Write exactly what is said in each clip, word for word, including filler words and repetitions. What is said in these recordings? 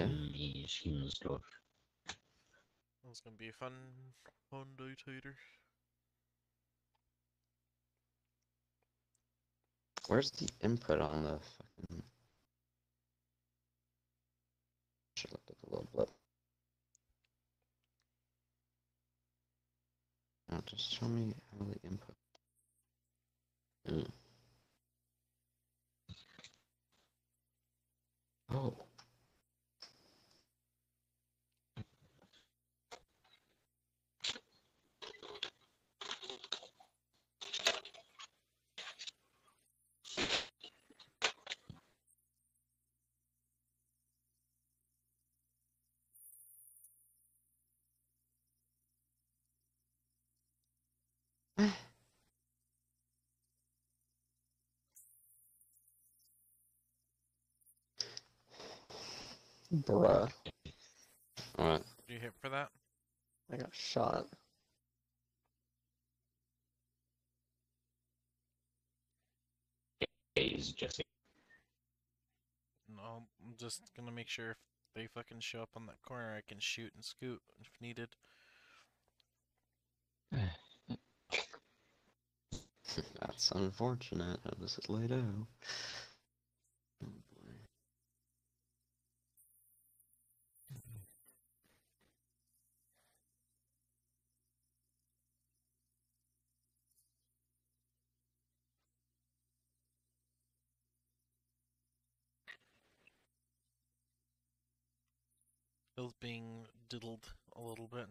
Yeah. He, he's good. That's gonna be a fun, fun day, Tater. Where's the input on the fucking? Should look at the little blip. Now just show me how the input. Mm. Oh. Bruh. Alright. Did you hit for that? I got shot. He's Jesse. No, I'm just gonna make sure if they fucking show up on that corner, I can shoot and scoot if needed. That's unfortunate how this is laid out. Bill's being diddled a little bit.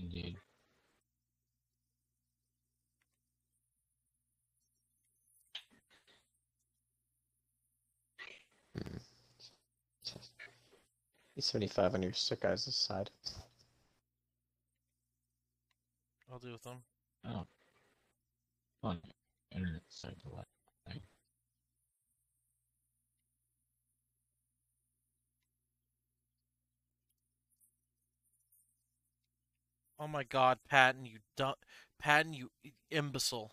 Indeed. seventy-five on your sick guys' side. I'll deal with them. Oh. On your internet side to left. Oh my god, Patton, you dumb. Patton, you imbecile.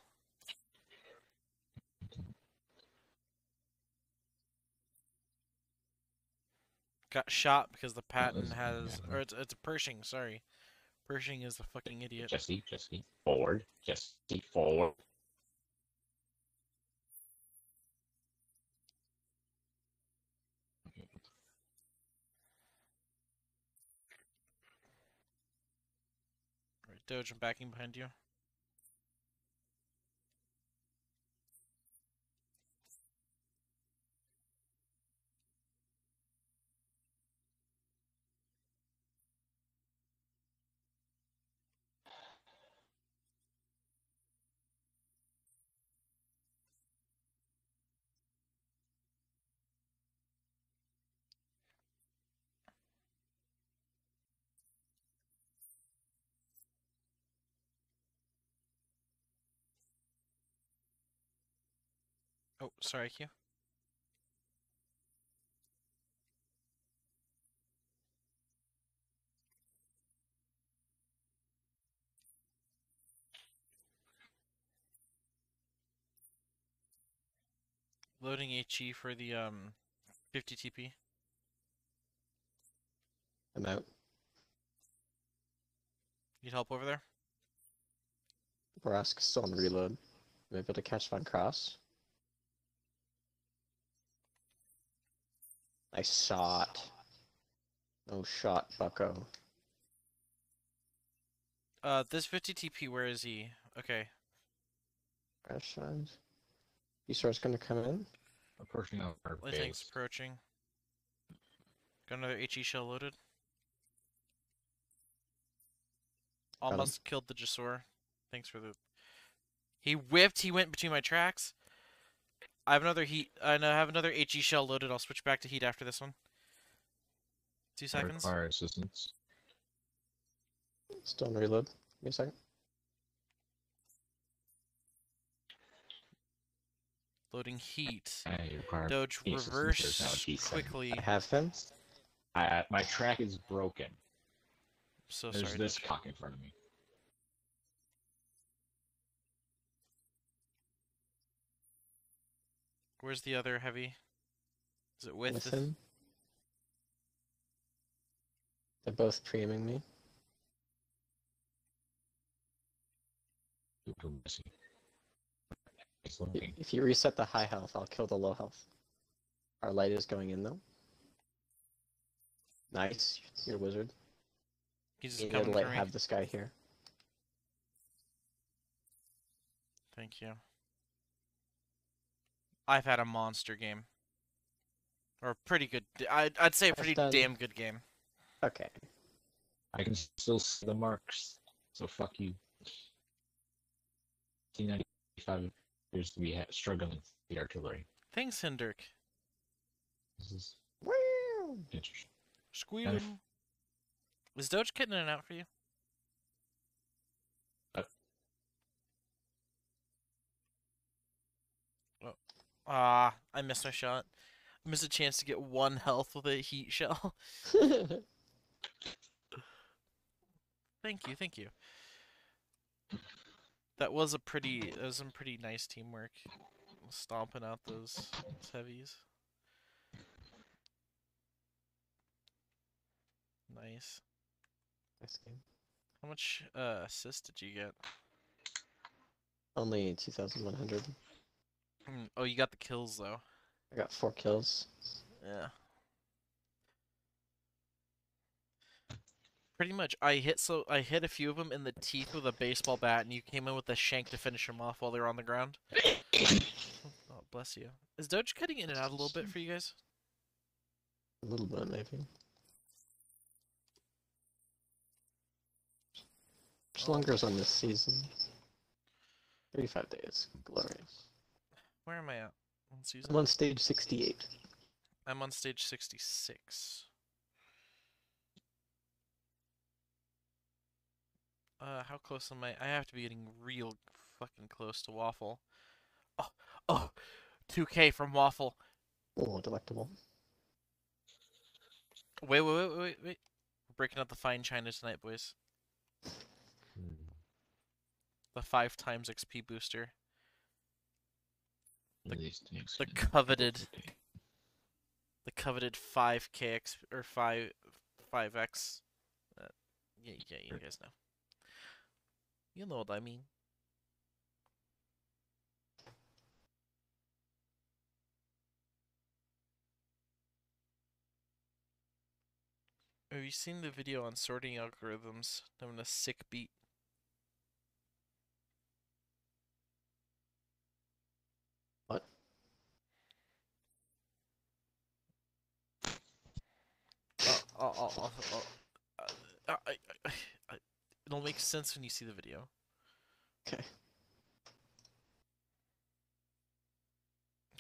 Got shot because the Patton has, or it's it's Pershing. Sorry, Pershing is the fucking idiot. Jesse, Jesse, forward, Jesse, forward. Right, Doge, I'm backing behind you. Oh, sorry, Q. Loading HE for the um fifty T P. I'm out. Need help over there? Borsig still on reload. Maybe able to catch Von Cross. I saw it. No shot, bucko. Uh, this fifty T P, where is he? Okay. Crash signs. E-star's gonna come in. Approaching our base. Tank's approaching. Got another HE shell loaded. Almost um. killed the Jassor. Thanks for the... He whipped, he went between my tracks. I have another heat. I have another HE shell loaded. I'll switch back to heat after this one. Two seconds. Require assistance. Still on reload. Give me a second. Loading heat. Doge, reverse quickly. I have him. I, I, my track is broken. So There's sorry, this Doge. Cock in front of me. Where's the other heavy? Is it with, with the... him? They're both pre-aiming me. If you reset the high health, I'll kill the low health. Our light is going in though. Nice, you're a wizard. He's just coming light, have this guy here. Thank you. I've had a monster game. Or a pretty good, I'd, I'd say a pretty done... damn good game. Okay. I can still see the marks, so fuck you. T ninety-five appears to be struggling with the artillery. Thanks, Hendrik. This is interesting. Squeal. Is Doge getting in and out for you? Uh, oh. Ah, I missed my shot. I missed a chance to get one health with a heat shell. Thank you, thank you. That was a pretty, that was some pretty nice teamwork. Stomping out those, those heavies. Nice. Nice game. How much uh, assist did you get? Only two thousand one hundred. Mm, oh, you got the kills, though. I got four kills. Yeah. Pretty much, I hit so I hit a few of them in the teeth with a baseball bat, and you came in with a shank to finish them off while they were on the ground. Oh, bless you. Is Doge cutting in and out a little bit for you guys? A little bit, maybe. Much longer is on this season. thirty-five days. Glorious. Where am I at? On season? I'm on stage sixty-eight. I'm on stage sixty-six. Uh, how close am I? I have to be getting real fucking close to Waffle. Oh, oh, two K from Waffle. Oh, delectable. Wait, wait, wait, wait, wait. We're breaking out the fine china tonight, boys. The five times X P booster. The, the coveted, the coveted five K X or five five X. Uh, yeah, yeah, you guys know. You know what I mean. Have you seen the video on sorting algorithms? I'm in a sick beat. What? Oh, oh, oh, oh, oh. Uh, I, I, I, I. It'll make sense when you see the video. Okay.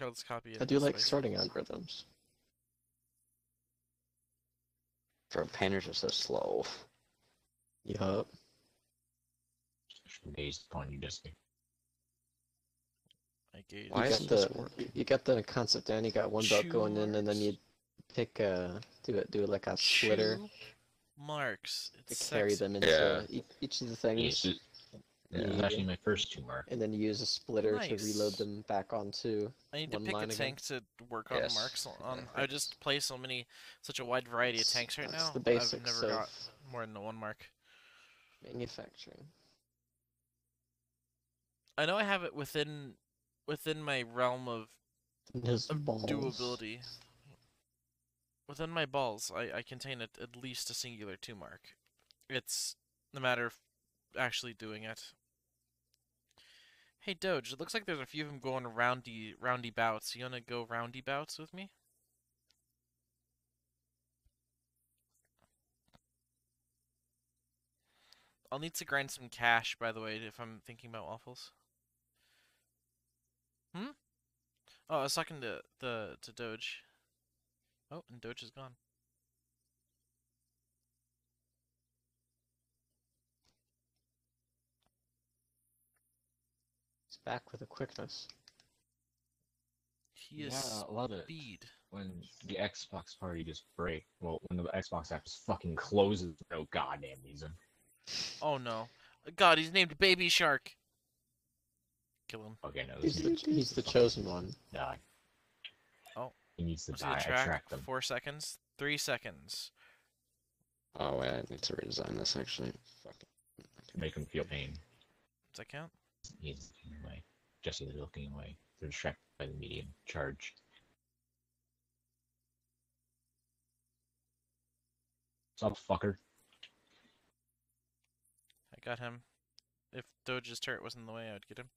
Let's copy it. I do like sorting algorithms. Painters are so slow. Yup. Based upon you, Disney. I gauge. Why is the you got the concept down? You got one belt going in, and then you pick a do it do it like a splitter. Marks it's to carry sexy. Them into yeah. each, each of the things. Just, yeah, you, actually, my first two marks. And then you use a splitter nice. To reload them back onto. I need one to pick line a again. Tank to work on yes. marks. On yeah. I just play so many, such a wide variety of tanks right That's now. The basics I've never got more than one mark. Manufacturing. I know I have it within within my realm of, of doability. Within my balls, I, I contain a, at least a singular two mark. It's a matter of actually doing it. Hey Doge, it looks like there's a few of them going roundy roundy bouts. You wanna go roundy bouts with me? I'll need to grind some cash, by the way, if I'm thinking about waffles. Hmm? Oh, I was talking to the to Doge. Oh, and Doge is gone. He's back with a quickness. He is yeah, I love speed. It. When the Xbox party just breaks. Well, when the Xbox app just fucking closes for no goddamn reason. Oh no. God, he's named Baby Shark. Kill him. Okay, no. He's, the, he's the chosen one. Die. Oh, He needs to Let's die. Track, I tracked them. Four seconds. Three seconds. Oh, wait, I need to redesign this, actually. Fuck. Make him feel pain. Does that count? He's looking away. Jesse's looking away. They're distracted by the medium. Charge. What's up, fucker? I got him. If Doge's turret wasn't in the way, I would get him.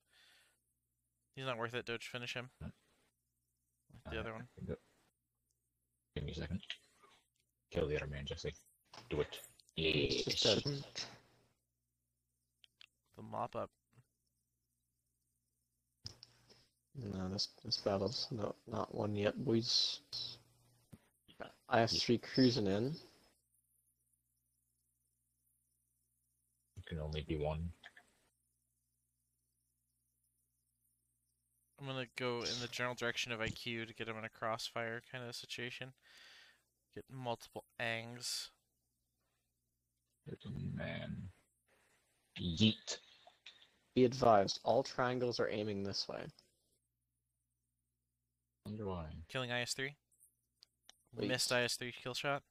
He's not worth it, Doge. Finish him. Huh? The uh, other one. Give me a second. Kill the other man, Jesse. Do it. Yes. The mop up. No, this this battle's not not won yet, boys. I S three cruising in. It can only be one. I'm gonna go in the general direction of I Q to get him in a crossfire kind of situation. Get multiple angs. Little man. Yeet. Be advised, all triangles are aiming this way. Wonder why. Killing I S three? Wait. Missed I S three kill shot?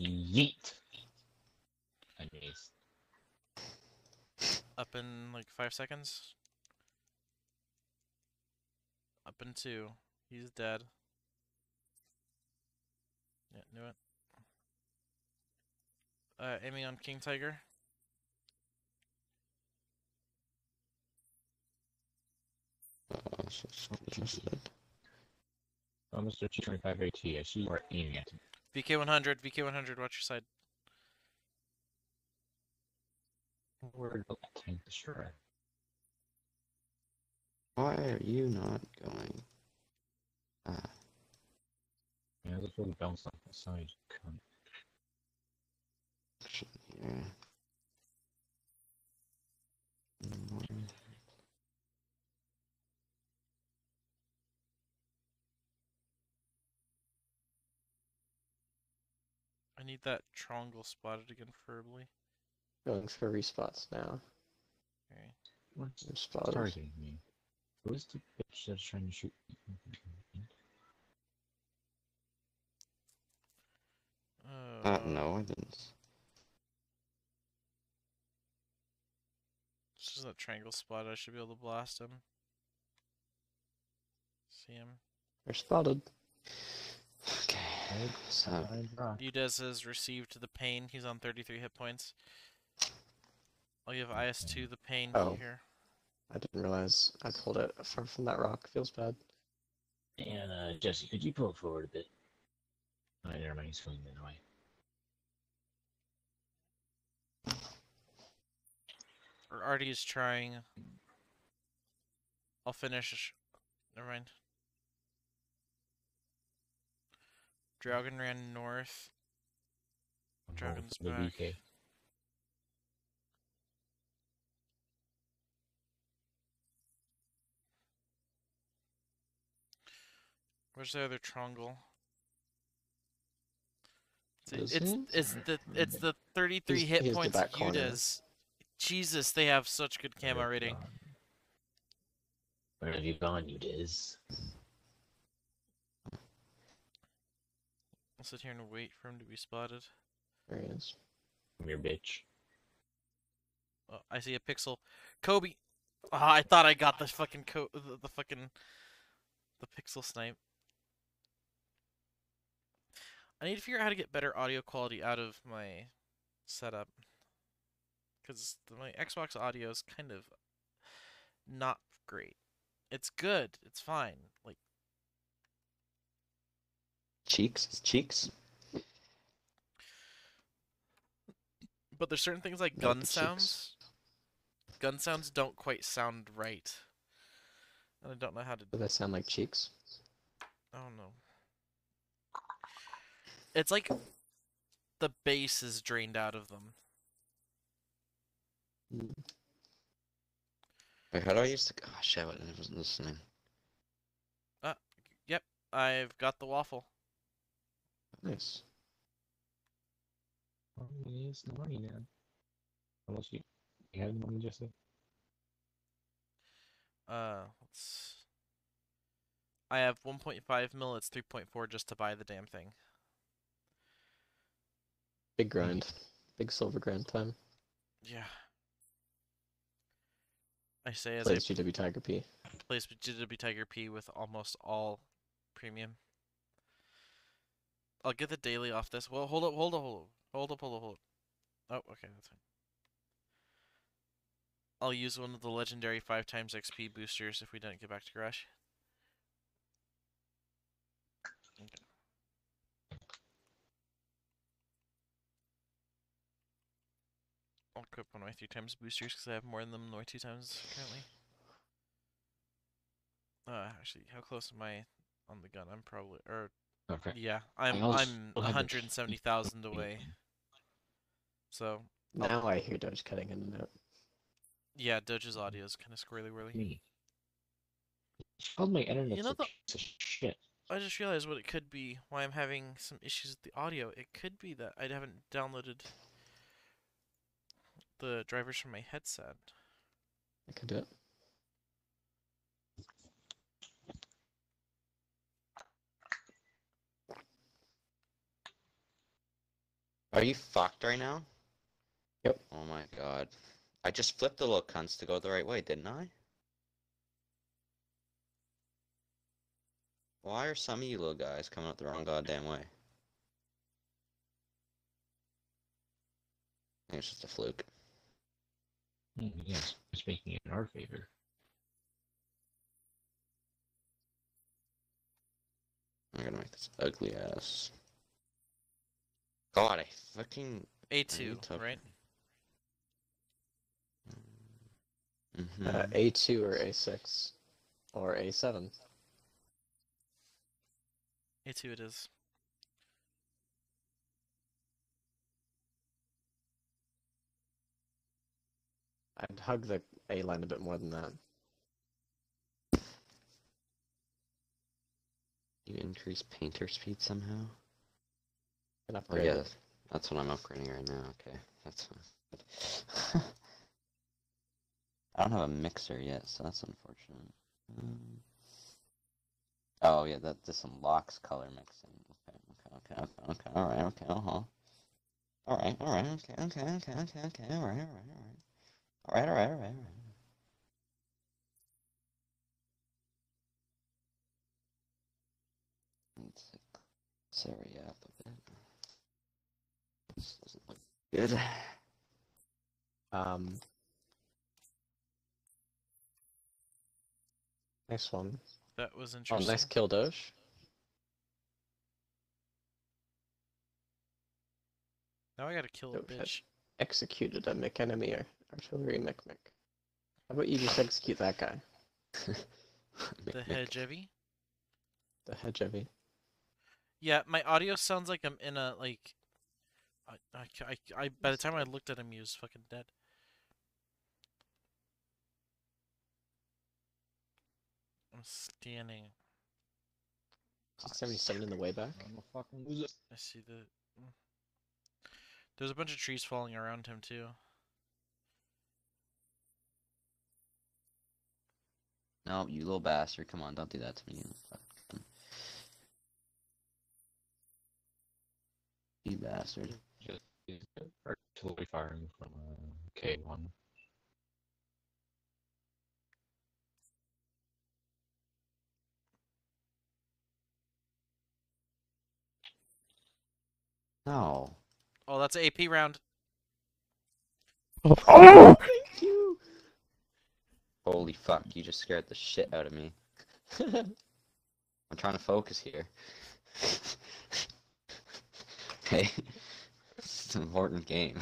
Yeet. I guess. Up in like five seconds? Up in two. He's dead. Yeah, knew it. Uh, aiming on King Tiger. Oh, Mister two twenty-five A T, I see you are aiming at him. V K one hundred, V K one hundred, watch your side. Where will that tank destroy? Why are you not going? Ah. Yeah, this will bounce off the side. Come. Action here. Mm-hmm. I need that triangle spotted again, preferably. Going for respots now. Okay. What's targeting me? Who is the bitch that's trying to shoot me? Uh, uh, no, I didn't. This is that triangle spot. I should be able to blast him. See him. They're spotted. Okay. So, Udez has received the pain. He's on thirty-three hit points. I'll give I S two the pain oh. here. I didn't realize I pulled it far from that rock. Feels bad. And uh, Jesse, could you pull it forward a bit? Oh, never mind. He's feeling that way. Artie is trying. I'll finish. Never mind. Dragon ran north. Dragon's oh, back. V K. Where's the other triangle? It's it's, it's the it's the thirty-three he's, hit he's points Udez. Jesus, they have such good camo Where rating. Gone. Where have you gone, Udez? I'll sit here and wait for him to be spotted. There he is. Come here, bitch. Oh, I see a pixel. Kobe. Oh, I thought I got the fucking co the, the fucking the pixel snipe. I need to figure out how to get better audio quality out of my setup, because my Xbox audio is kind of not great. It's good. It's fine. Like cheeks, cheeks. But there's certain things like gun sounds. Gun sounds don't quite sound right, and I don't know how to. Does that sound like cheeks? I don't know. It's like the bass is drained out of them. Wait, how do I use the... Oh, shit, I wasn't listening. Uh, yep, I've got the waffle. Nice. Oh, it's the money now. Unless you... You have the money, Jesse? Uh, let's... I have one point five mil, it's three point four just to buy the damn thing. Big grind. Big silver grind time. Yeah. I say as I plays G W Tiger P. Plays G W Tiger P with almost all premium. I'll get the daily off this. Well, hold up, hold up, hold up, hold up, hold up, hold up. Oh, okay, that's fine. I'll use one of the legendary five times X P boosters if we don't get back to garage. Okay. I'll equip one of my three times boosters because I have more than them than my two times currently. Uh, actually, how close am I on the gun? I'm probably, or okay. Yeah, I'm I'm one hundred seventy thousand away. So now I'll... I hear Doge cutting in and out. Yeah, Doge's audio is kind of squirrely whirly. Oh, my internet's you know, a the... piece of shit. I just realized what it could be, why I'm having some issues with the audio. It could be that I haven't downloaded the drivers from my headset. I could do it. Are you fucked right now? Yep. Oh my god. I just flipped the little cunts to go the right way, didn't I? Why are some of you little guys coming up the wrong goddamn way? I think it's just a fluke. Yes, it's making it in our favor. I'm gonna make this ugly ass. God, I fucking... A two, right? Mm-hmm. Uh, A two or A six or A seven. A two it is. I'd hug the A line a bit more than that. You increase painter speed somehow? Can upgrade oh yeah, that's, that's what I'm upgrading right now, okay. That's fine. I don't have a mixer yet, so that's unfortunate. Um, oh yeah, that this unlocks color mixing. Okay, okay, okay, okay, okay. All right, okay, uh huh. All right, all right, okay, okay, okay, okay, okay. All right, all right, all right, all right, all right, all right, all right. Let's hurry up a bit. This doesn't look good. Um. Nice one. That was interesting. Oh, nice kill, Doge. Now I gotta kill Doge a bitch. Executed a mech enemy or artillery mech mech. How about you just execute that guy? The hedge heavy? The hedge heavy. Yeah, my audio sounds like I'm in a, like... I, I, I, I, by the time I looked at him, he was fucking dead. I'm standing. six seventy-seven in the way back. I see the. There's a bunch of trees falling around him too. No, you little bastard! Come on, don't do that to me. You bastard! Just artillery firing from a K one. No. Oh, that's an A P round. Oh, oh, thank you. Holy fuck, you just scared the shit out of me. I'm trying to focus here. Hey, this is an important game.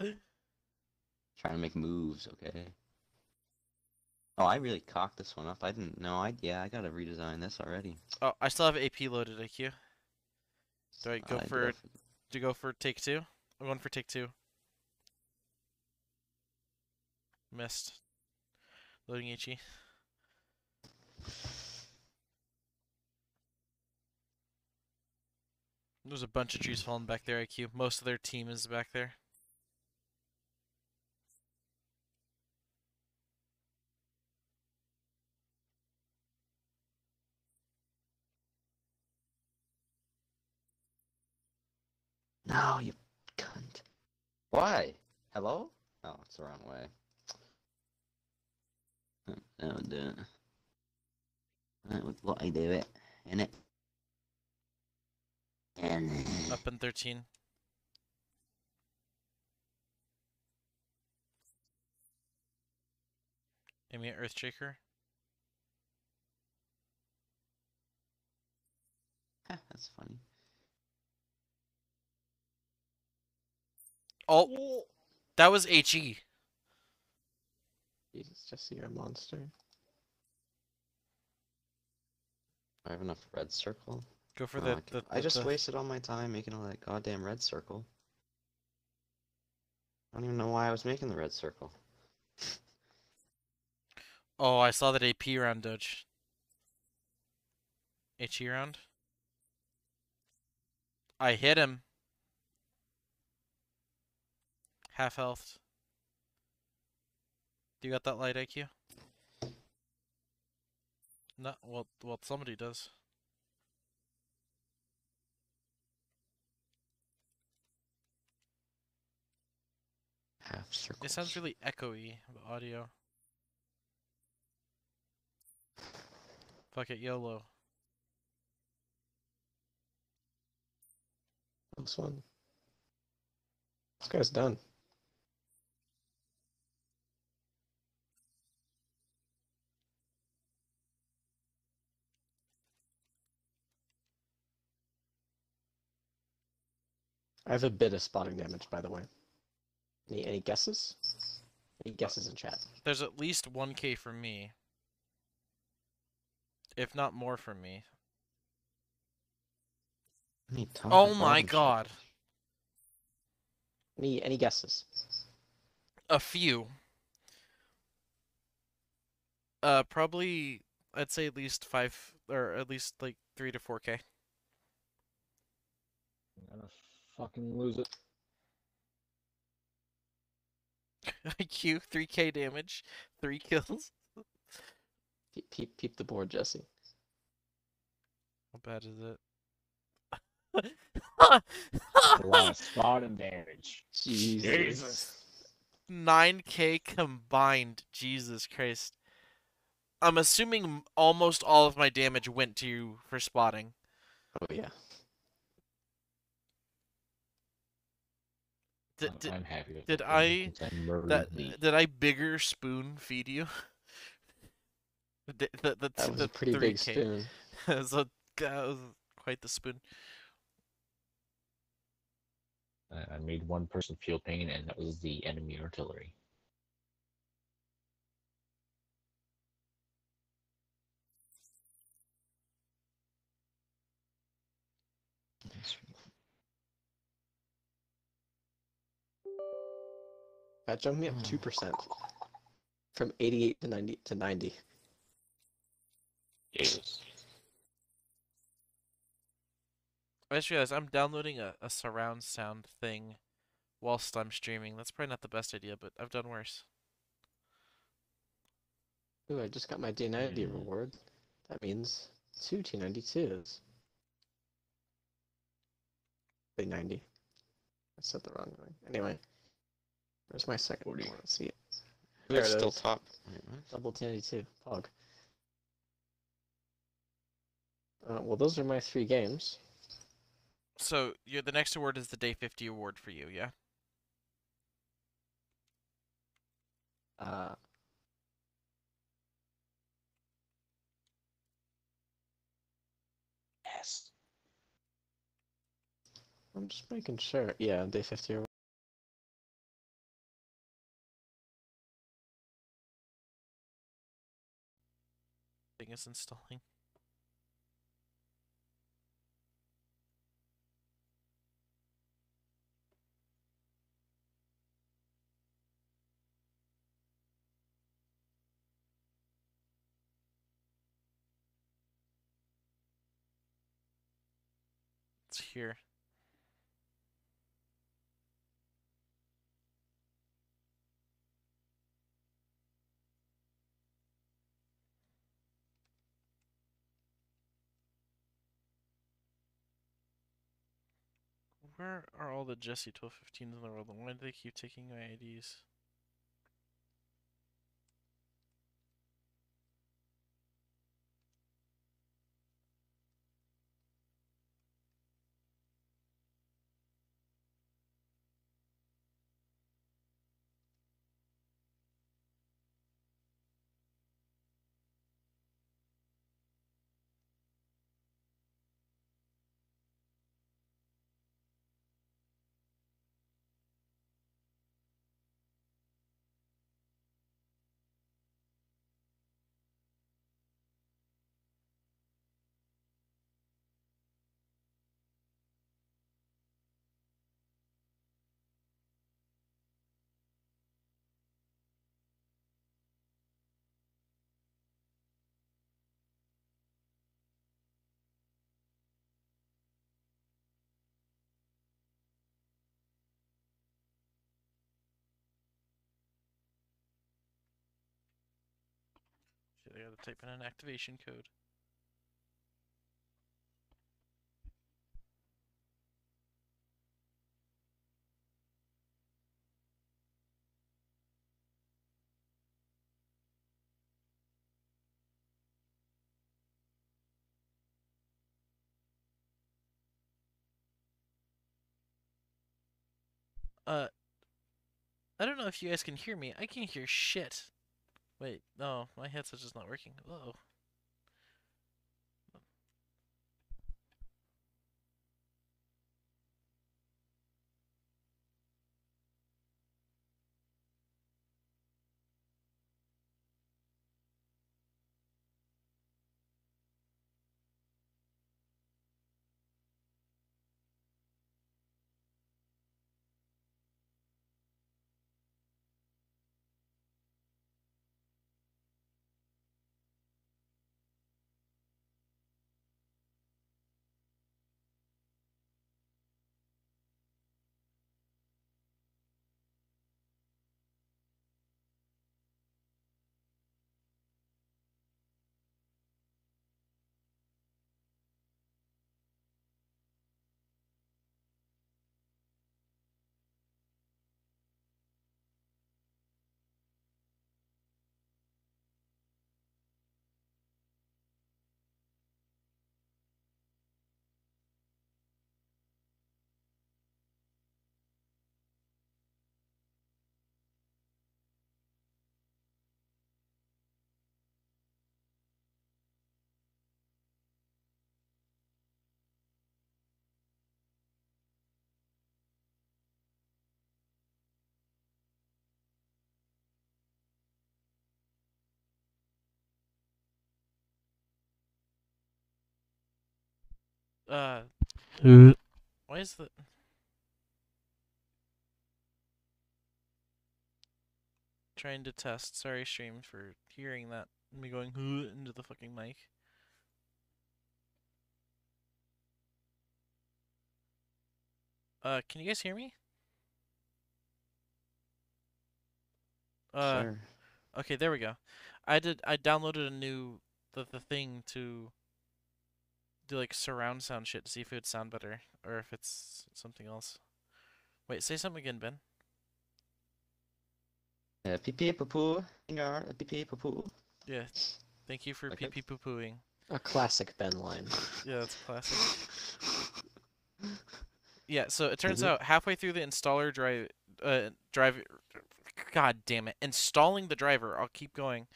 Trying to make moves, okay? Oh, I really cocked this one up. I didn't know. I yeah, I gotta redesign this already. Oh, I still have A P loaded, I Q. Do I go I'd for? Go for... Do you go for take two? I'm going for take two. Missed. Loading HE. There's a bunch of trees falling back there, I Q. Most of their team is back there. No, you cunt. Why? Hello? Oh, it's the wrong way. That would do it. That would what I do it. In it. And up in thirteen. Aiming at Earthshaker. Huh, that's funny. Oh, that was H E. Jesus, Jesse, you're a monster. I have enough red circle. Go for oh, that. I, the, I just the... wasted all my time making all that goddamn red circle. I don't even know why I was making the red circle. Oh, I saw that A P round, Dutch. H E round. I hit him. Half health. Do you got that light I Q? No, well, well, somebody does. Half circle. It sounds really echoey, the audio. Fuck it, YOLO. This one. This guy's done. I have a bit of spotting damage, by the way. Any, any guesses? Any guesses in chat? There's at least one K for me. If not more for me. Oh my god. Any, any guesses? A few. Uh, probably, I'd say at least five, or at least like three to four K. I'm gonna fucking lose it. I Q, three K damage, three kills. Peep, peep, peep the board, Jesse. How bad is it? A lot of spotting damage. Jesus. Jesus. nine K combined. Jesus Christ. I'm assuming almost all of my damage went to you for spotting. Oh, yeah. Did, did, I'm happy with did that I that, did I bigger spoon feed you? The, the, the, that was the a pretty big spoon. That was, a, that was quite the spoon. I made one person feel pain, and that was the enemy artillery. That jumped me up two percent. From eighty-eight to ninety. To ninety. Yes. I just realized I'm downloading a, a surround sound thing whilst I'm streaming. That's probably not the best idea, but I've done worse. Ooh, I just got my T ninety mm. reward. That means two T ninety-twos. T ninety. I said the wrong thing. Anyway, where's my second one? I want to see it. They're still is. Top. Double T ninety-two. Pog. Uh, well, those are my three games. So, you're, the next award is the Day fifty award for you, yeah? Uh, yes. I'm just making sure. Yeah, Day fifty award. Thing is installing. Here. where are all the jesse twelve fifteens in the world, and why do they keep taking my I Ds? I gotta type in an activation code. Uh, I don't know if you guys can hear me. I can't hear shit. Wait, no, my headset is not working. Uh-oh. Uh, why is the... Trying to test. Sorry, stream, for hearing that. Me going into the fucking mic. Uh, can you guys hear me? Uh, sure. Okay, there we go. I did. I downloaded a new the the thing to. Do like surround sound shit to see if it would sound better or if it's something else. Wait, say something again, Ben. Yeah, pee pee poo poo. Pee pee poo poo. Yeah, thank you for okay. pee pee poo pooing. A classic Ben line. Yeah, that's classic. Yeah, so it turns mm-hmm. out halfway through the installer drive, uh, drive, god damn it, installing the driver. I'll keep going.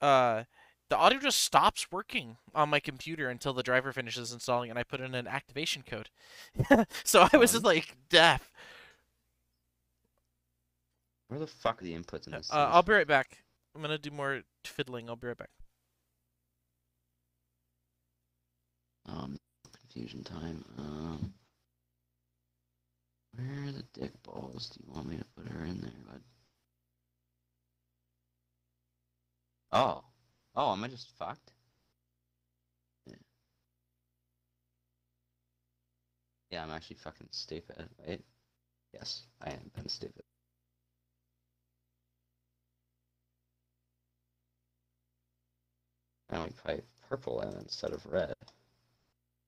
Uh. The audio just stops working on my computer until the driver finishes installing, and I put in an activation code. So I was just like, deaf. Where the fuck are the inputs in this? Uh, I'll be right back. I'm gonna do more fiddling. I'll be right back. Um, confusion time. Um, where are the dick balls? Do you want me to put her in there, bud? Oh. Oh, am I just fucked? Yeah. Yeah, I'm actually fucking stupid, right? Yes, I am been stupid. I only play purple and instead of red.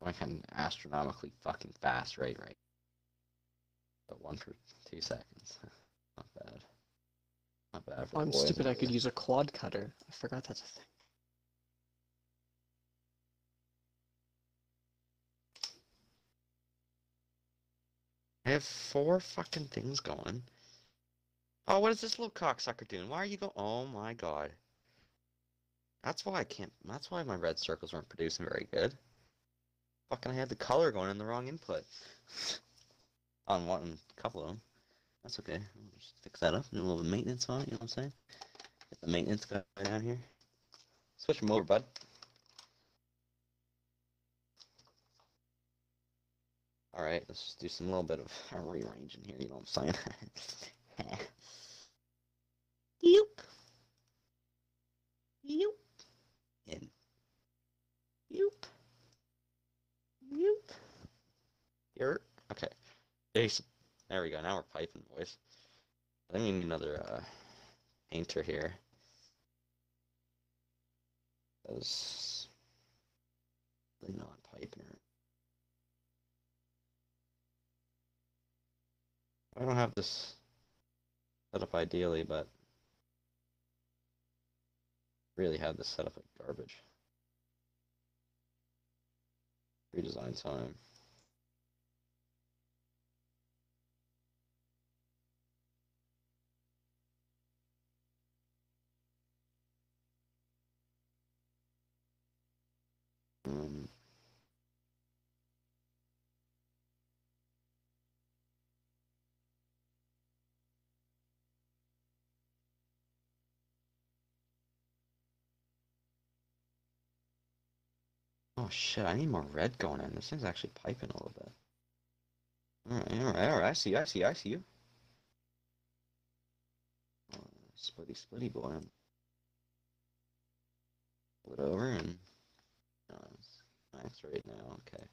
I'm like, I'm astronomically fucking fast, right? Right. But one for two seconds. Not bad. Not bad for I'm boys, stupid, I could use a quad cutter. I forgot that's a thing. I have four fucking things going. Oh, what is this little cocksucker doing? Why are you going? Oh my god. That's why I can't. That's why my red circles weren't producing very good. Fucking, I had the color going in the wrong input. On one, a couple of them. That's okay. I'll just fix that up. Do a little maintenance on it. You know what I'm saying? Get the maintenance guy down here. Switch them over, bud. All right, let's just do some little bit of rearranging here, you know what I'm saying? Yoop. Yoop. In. Yoop. Yoop. Here. Okay. Jason. There we go, now we're piping, boys. I think we need another uh, painter here. That was really not piping her. I don't have this set up ideally, but really had this set up like garbage. Redesign time. Um. Oh shit, I need more red going in. This thing's actually piping a little bit. Alright, alright, alright, I see you, I see you, I see you. Oh, splitty, splitty boy. Pull it over and... No, it's nice right now, okay.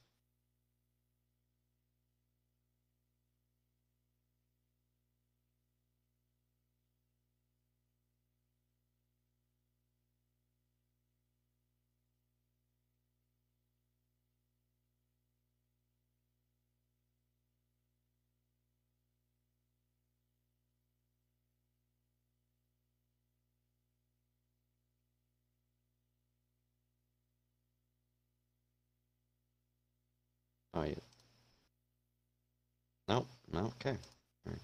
Oh, yeah. No, no, okay. All right.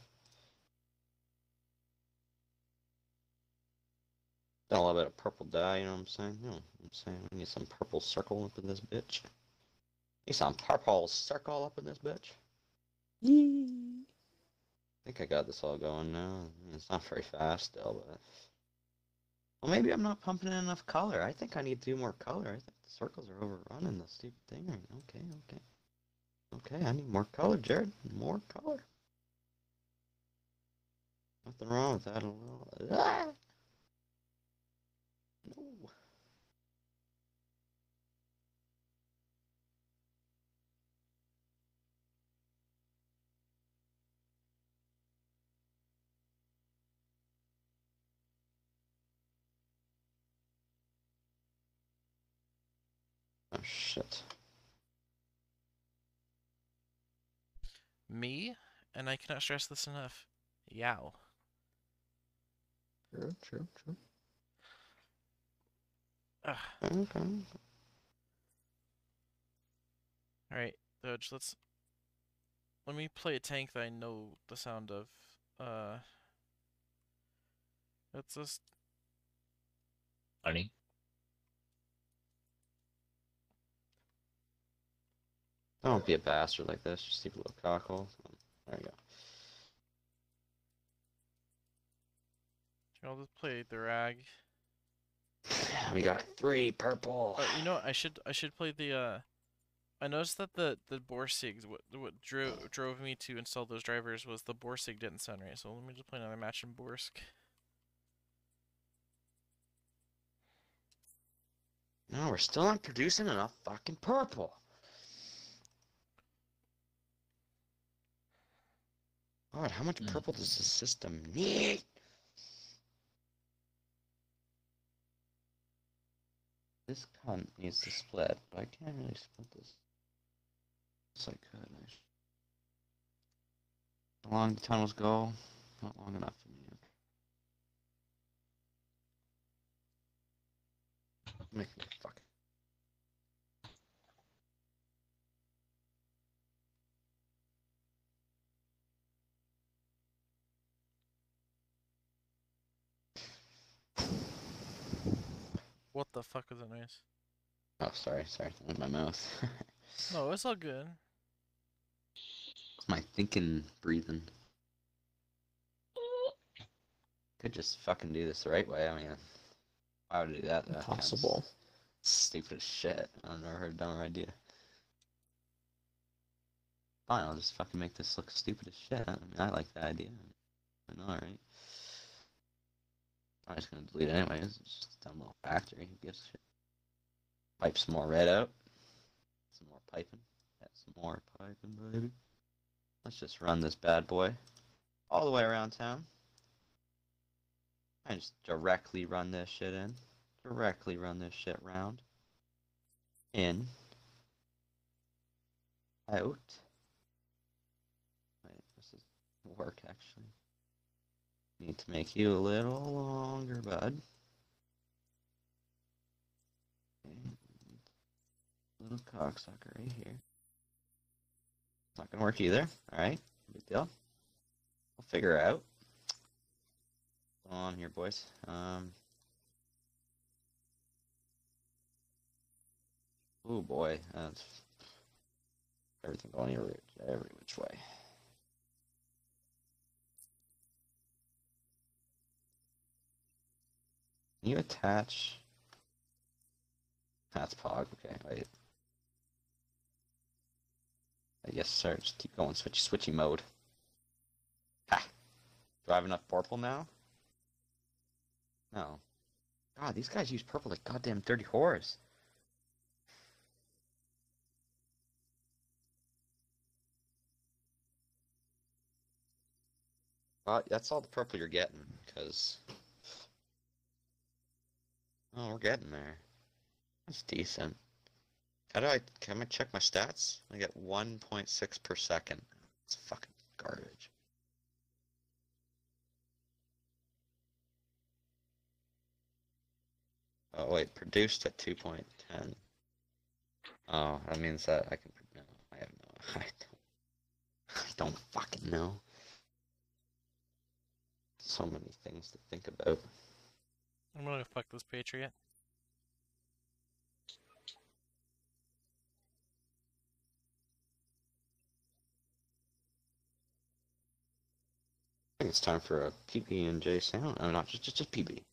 Got a little bit of purple dye, you know what I'm saying? You know what I'm saying? We need some purple circle up in this bitch. Need some purple circle up in this bitch. Yee. I think I got this all going now. It's not very fast still, but... Well, maybe I'm not pumping in enough color. I think I need to do more color. I think the circles are overrunning the stupid thing right now. Okay, okay. Okay, I need more color, Jared. More color. Nothing wrong with that at all. Ah! No. Oh, shit. Me, and I cannot stress this enough, yow. True, true, true. Ugh. Okay. Alright, Doge, let's... Let me play a tank that I know the sound of. Uh... Let's just... Funny. Don't be a bastard like this, just leave a little cockle. There you go. I'll just play the rag. We got three purple. Oh, you know what? I should I should play the uh I noticed that the the Borsigs what what drew, drove me to install those drivers was the Borsig didn't sound right, so let me just play another match in Borsk. No, we're still not producing enough fucking purple. God, how much purple does this system need? This cunt needs to split, but I can't really split this. Yes, I could. I How long the tunnels go? Not long enough for me. Make me fuck. What the fuck is that noise? Oh, sorry, sorry, with my mouth. No, it's all good. My thinking, breathing. Could just fucking do this the right way. I mean, why would I do that? Impossible. Stupid as shit. I've never heard a dumber idea. Fine, I'll just fucking make this look stupid as shit. I mean, I like that idea. I know, right? I'm just gonna delete it anyways. It's just a dumb little factory. Who gives a shit? Pipe some more red out. Some more piping. That's some more piping, baby. Let's just run this bad boy all the way around town. I just directly run this shit in. Directly run this shit round. In. Out. Wait, this is work actually. Need to make you a little longer, bud. Little cocksucker right here. It's not gonna work either. Alright, big deal. We'll figure it out. On here, boys. Um, oh boy, that's everything going every, every which way. Can you attach? That's pog. Okay, wait. I guess, sir. Just keep going. Switch, switchy mode. Ha! Do I have enough purple now? No. God, these guys use purple like goddamn dirty whores. Well, that's all the purple you're getting, because... Oh, we're getting there. That's decent. How do I... Can I check my stats? I get one point six per second. It's fucking garbage. Oh wait, produced at two point ten. Oh, that means that I can. No, I have no. I don't. I don't fucking know. So many things to think about. I'm gonna fuck this Patriot. I think it's time for a P B and J sound. No, not just just just P B.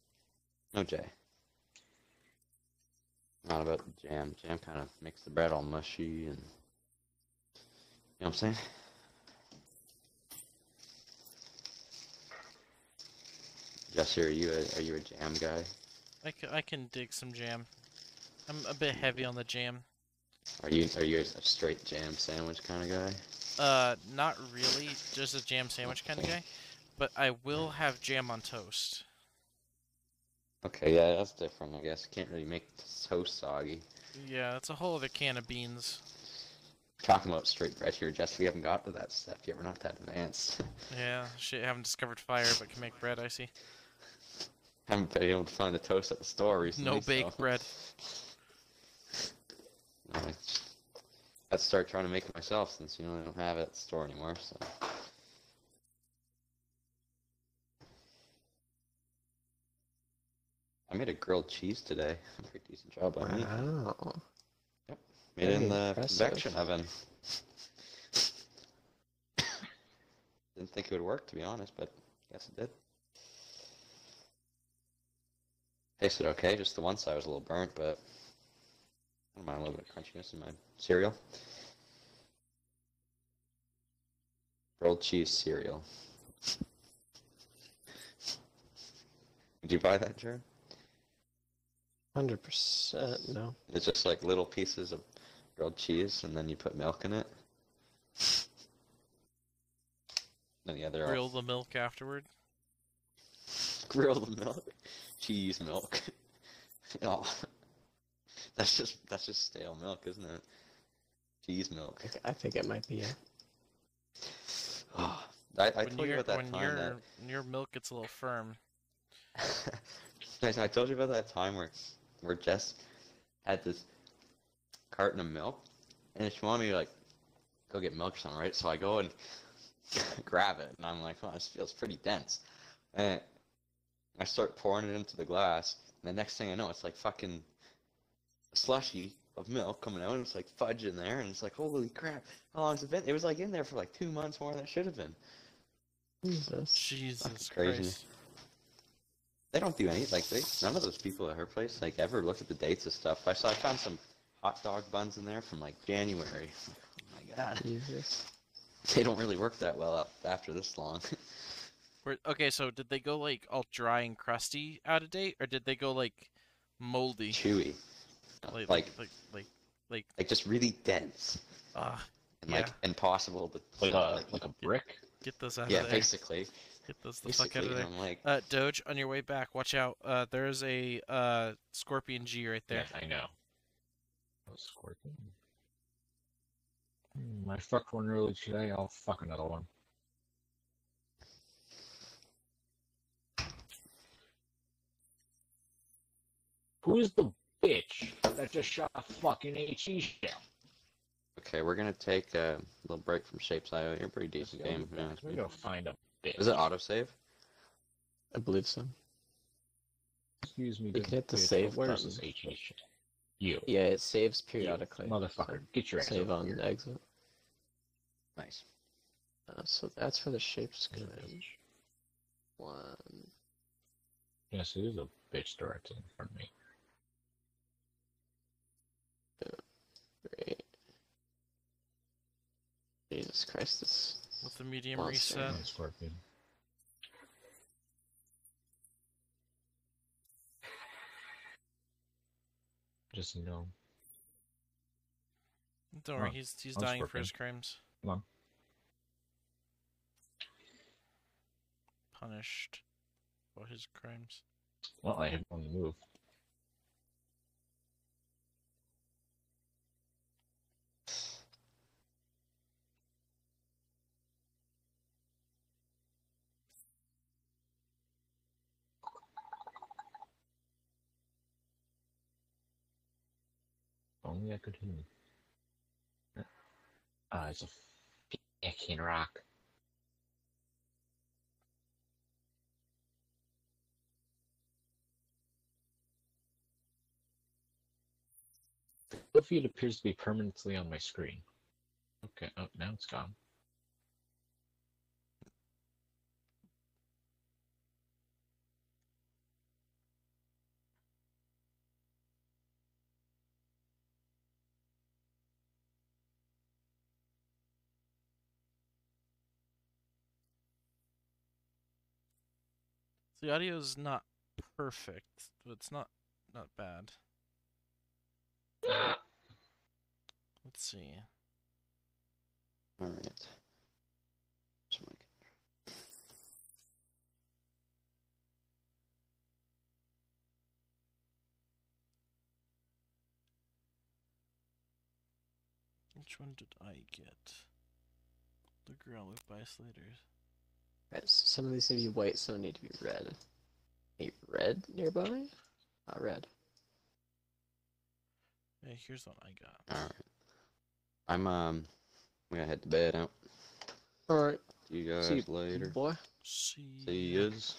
No J. Not about the jam. Jam kind of makes the bread all mushy and... You know what I'm saying? Jesse, are you a, are you a jam guy? I can, I can dig some jam. I'm a bit heavy on the jam. Are you are you a straight jam sandwich kind of guy? Uh, not really. Just a jam sandwich kind of guy. But I will have jam on toast. Okay, yeah, that's different, I guess. Can't really make it so soggy. Yeah, that's a whole other can of beans. Talking about straight bread here, Jess, we haven't got to that stuff yet. We're not that advanced. Yeah, shit, haven't discovered fire, but can make bread, I see. Haven't been able to find a toast at the store recently. No baked so. bread. No, I I'd start trying to make it myself since, you know, I don't have it at the store anymore, so... I made a grilled cheese today. Pretty decent job by me. Wow. Yep. Made Very it in the impressive. convection oven. Didn't think it would work, to be honest, but I guess it did. Tasted okay, just the one side was a little burnt, but I don't mind a little bit of crunchiness in my cereal. Grilled cheese cereal. Did you buy that, Jared? one hundred percent no. It's just like little pieces of grilled cheese, and then you put milk in it. Then the other grill off. the milk afterward. Grill the milk, cheese milk. Oh, that's just that's just stale milk, isn't it? Cheese milk. I think it might be. Yeah. Oh, I, I told you about that when time. Your, that... When your milk gets a little firm. I told you about that time where, where Jess had this carton of milk, and she wanted me to, like, go get milk or something, right? So I go and grab it, and I'm like, oh, this feels pretty dense. And I start pouring it into the glass, and the next thing I know, it's like fucking slushy of milk coming out, and it's like fudge in there, and it's like, holy crap, how long's it been? It was like in there for like two months more than it should have been. Jesus, Jesus Christ. They don't do any, like, they, none of those people at her place, like, ever look at the dates of stuff. I saw, I found some hot dog buns in there from, like, January. Oh, my God. Jesus. They don't really work that well up after this long. Okay, so did they go, like, all dry and crusty out of date, or did they go, like, moldy? Chewy. Like, like, like, like, like, like just really dense. Uh, and, yeah. Like, impossible to... Like, uh, like, like a brick? Get those out yeah, of there. Yeah, basically. Get those the basically, fuck out of there. I'm like... Uh, Doge, on your way back, watch out. Uh, there's a uh, Scorpion G right there. Yeah, I know. Oh, Scorpion? Hmm, I fucked one early today, I'll fuck another one. Who is the bitch that just shot a fucking HE shell? Okay, we're gonna take a little break from Shapes dot I O. You're a pretty decent game. We're gonna go, go find a bitch. Is it autosave? I believe so. Excuse me. You can hit the save button. Where's this HE shell? You. Yeah, it saves periodically. You motherfucker, get your exit. Save on the exit. Nice. Uh, so that's for the Shapes command. One. Yes, it is a bitch directly in front of me. Great. Jesus Christ, this. With the medium reset. Scorpion. Just you know. Don't worry, on. he's he's on dying Scorpion. for his crimes. Come on. Punished for his crimes. Well, I have on the move. Only I could hear. Ah, uh, it's a fucking rock. The feed appears to be permanently on my screen. Okay. Oh, now it's gone. The audio is not perfect, but it's not not bad. Let's see. All right. Which one did I get? The girl with bioslators. Some of these need to be white, some need to be red. A red nearby? Not red. Hey, here's what I got. Alright. I'm, um, I'm gonna head to bed out. Alright. See you guys See you, later. Boy. See, See you guys.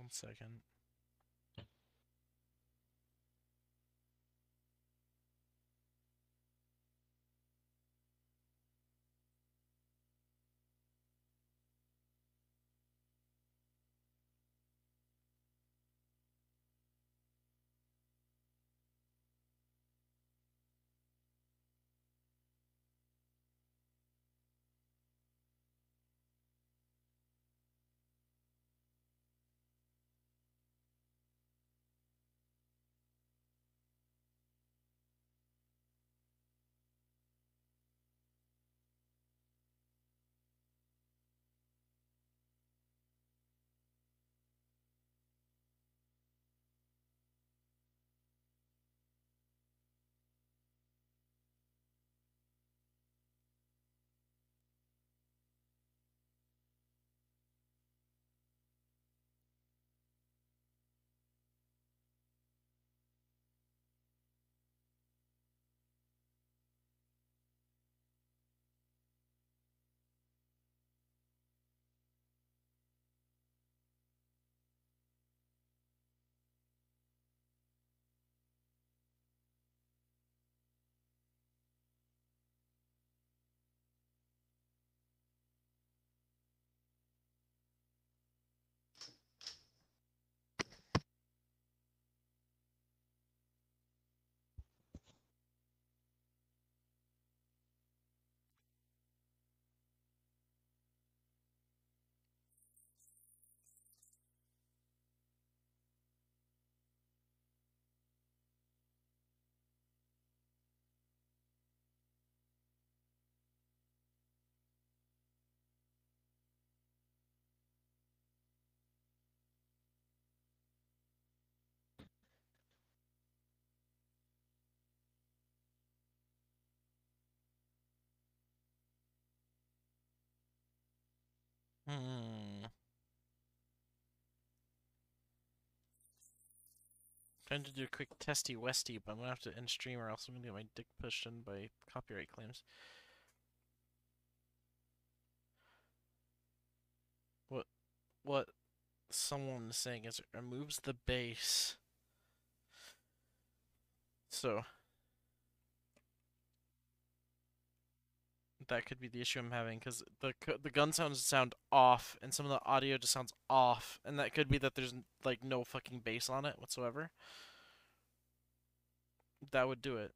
One second. Hmm. Trying to do a quick testy westy, but I'm gonna have to end stream or else I'm gonna get my dick pushed in by copyright claims. What what someone is saying is it removes the bass. So that could be the issue I'm having, because the the gun sounds sound off, and some of the audio just sounds off, and that could be that there's like no fucking bass on it whatsoever. That would do it.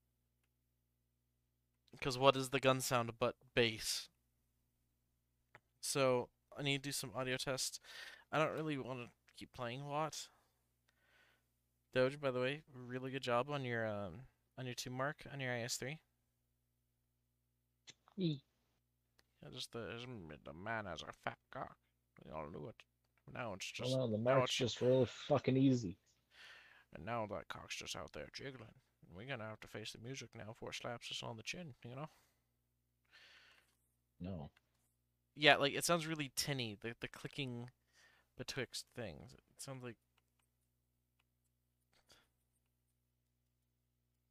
Because what is the gun sound but bass? So I need to do some audio tests. I don't really want to keep playing a lot. Doge, by the way, really good job on your um on your two mark on your I S three. Yeah, just the, the man has a fat cock. We all knew it. Now it's just well, no, the mark's just really fucking easy. And now that cock's just out there jiggling. We're gonna have to face the music now before it slaps us on the chin, you know? No. Yeah, like it sounds really tinny, the the clicking betwixt things. It sounds like it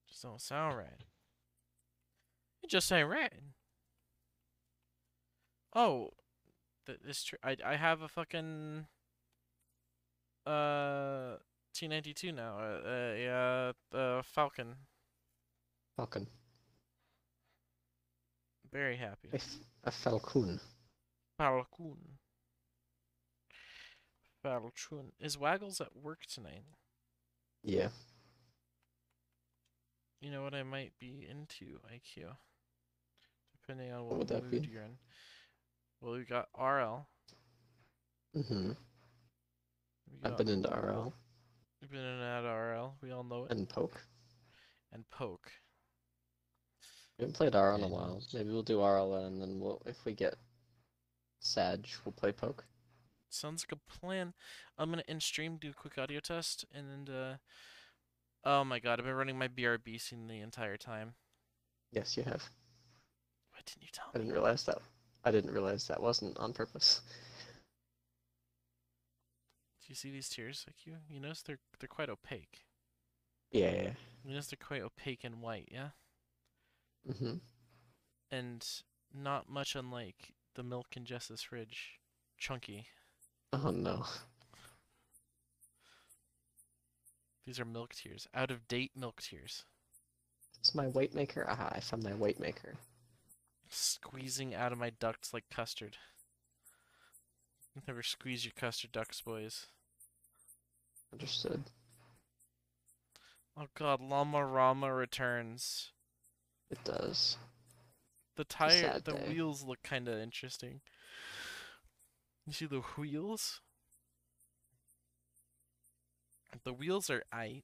just don't sound right. It just ain't right. Oh, th this tr I I have a fucking uh T ninety-two now. Uh, yeah, uh, uh, Falcon. Falcon. Very happy. It's a Falcon. Falcon. Falcon. Is Waggles at work tonight? Yeah. You know what I might be into, I Q. Depending on what, what mood you're in. Well, we got R L. Mm-hmm. I've been into R L. You've been in and out of R L. We all know it. And Poke. And Poke. We haven't played R L in a while. Maybe we'll do R L and then we'll, if we get Sag, we'll play Poke. Sounds like a plan. I'm gonna in stream, do a quick audio test, and then uh, oh my god, I've been running my B R B scene the entire time. Yes, you have. Why didn't you tell me? I didn't realize that. I didn't realize that wasn't on purpose. Do you see these tears? Like you, you notice they're they're quite opaque. Yeah. yeah. You notice they're quite opaque and white, yeah. Mhm. And not much unlike the milk in Jess's fridge, chunky. Oh no. These are milk tears. Out of date milk tears. It's my weight maker. Aha! I found my weight maker. Squeezing out of my ducts like custard. Never squeeze your custard ducts, boys. Understood. Oh god, Llama Rama returns. It does. The tire, the day. wheels look kind of interesting. You see the wheels? The wheels are aight.